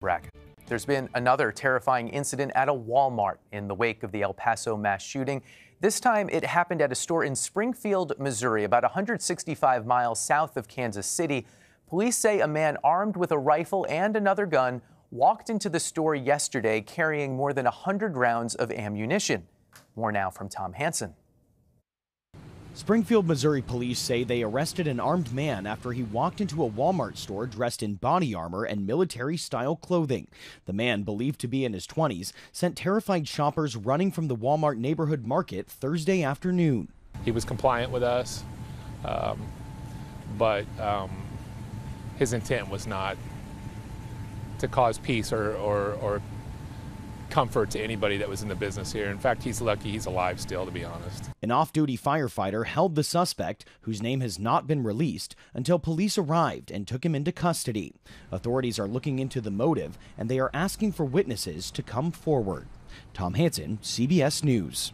Bracket. There's been another terrifying incident at a Walmart in the wake of the El Paso mass shooting. This time it happened at a store in Springfield, Missouri, about 165 miles south of Kansas City. Police say a man armed with a rifle and another gun walked into the store yesterday carrying more than 100 rounds of ammunition. More now from Tom Hansen. Springfield, Missouri police say they arrested an armed man after he walked into a Walmart store dressed in body armor and military-style clothing. The man, believed to be in his 20s, sent terrified shoppers running from the Walmart neighborhood market Thursday afternoon. He was compliant with us, but his intent was not to cause peace or comfort to anybody that was in the business here. In fact, he's lucky he's alive still, to be honest. An off-duty firefighter held the suspect, whose name has not been released, until police arrived and took him into custody. Authorities are looking into the motive, and they are asking for witnesses to come forward. Tom Hansen, CBS News.